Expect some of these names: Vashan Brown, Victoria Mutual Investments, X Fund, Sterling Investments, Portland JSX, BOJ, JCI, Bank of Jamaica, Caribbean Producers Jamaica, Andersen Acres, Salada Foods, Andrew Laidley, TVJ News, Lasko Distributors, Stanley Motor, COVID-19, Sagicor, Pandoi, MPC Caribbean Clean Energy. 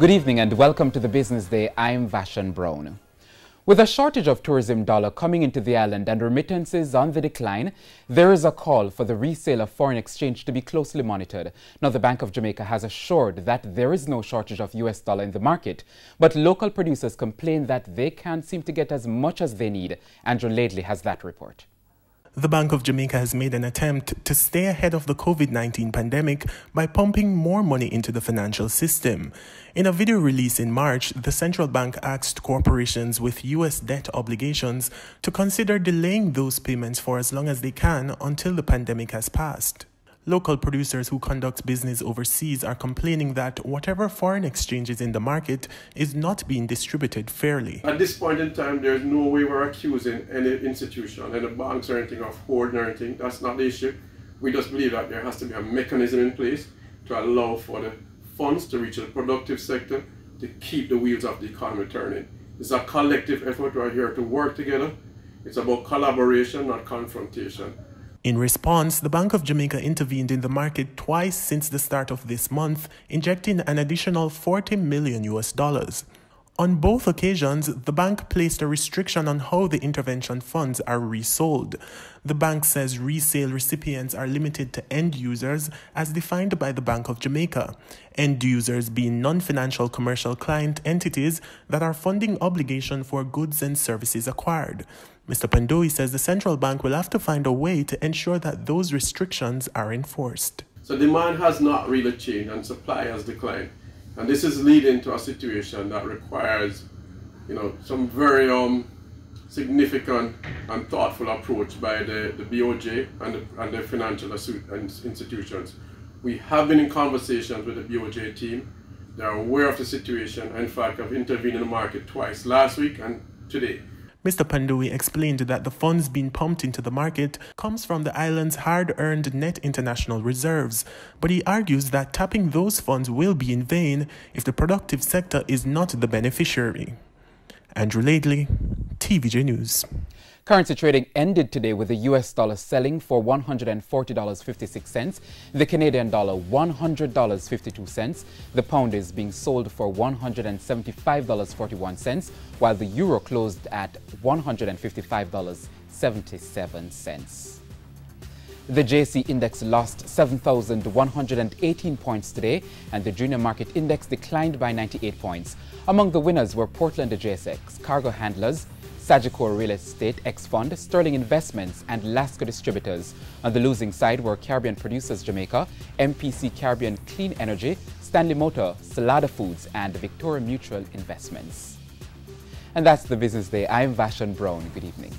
Good evening and welcome to the Business Day. I'm Vashan Brown. With a shortage of tourism dollar coming into the island and remittances on the decline, there is a call for the resale of foreign exchange to be closely monitored. Now, the Bank of Jamaica has assured that there is no shortage of US dollar in the market, but local producers complain that they can't seem to get as much as they need. Andrew Laidley has that report. The Bank of Jamaica has made an attempt to stay ahead of the COVID-19 pandemic by pumping more money into the financial system. In a video release in March, the central bank asked corporations with U.S. debt obligations to consider delaying those payments for as long as they can until the pandemic has passed. Local producers who conduct business overseas are complaining that whatever foreign exchange is in the market is not being distributed fairly. At this point in time, there's no way we're accusing any institution, any banks or anything of hoarding or anything. That's not the issue. We just believe that there has to be a mechanism in place to allow for the funds to reach the productive sector to keep the wheels of the economy turning. It's a collective effort right here to work together. It's about collaboration, not confrontation. In response, the Bank of Jamaica intervened in the market twice since the start of this month, injecting an additional $40 million. On both occasions, the bank placed a restriction on how the intervention funds are resold. The bank says resale recipients are limited to end users as defined by the Bank of Jamaica, end users being non-financial commercial client entities that are funding obligation for goods and services acquired. Mr. Pandoi says the central bank will have to find a way to ensure that those restrictions are enforced. So demand has not really changed and supply has declined. And this is leading to a situation that requires, some very significant and thoughtful approach by the BOJ and the financial institutions. We have been in conversations with the BOJ team. They are aware of the situation. In fact, I've intervened in the market twice, last week and today. Mr. Pandoi explained that the funds being pumped into the market comes from the island's hard-earned net international reserves, but he argues that tapping those funds will be in vain if the productive sector is not the beneficiary. Andrew Laidley, TVJ News. Currency trading ended today with the US dollar selling for $140.56, the Canadian dollar $100.52, the pound is being sold for $175.41, while the euro closed at $155.77. The JCI index lost 7,118 points today, and the junior market index declined by 98 points. Among the winners were Portland JSX, cargo handlers, Sagicor Real Estate, X Fund, Sterling Investments, and Lasko Distributors. On the losing side were Caribbean Producers Jamaica, MPC Caribbean Clean Energy, Stanley Motor, Salada Foods, and Victoria Mutual Investments. And that's the Business Day. I'm Vashan Brown. Good evening.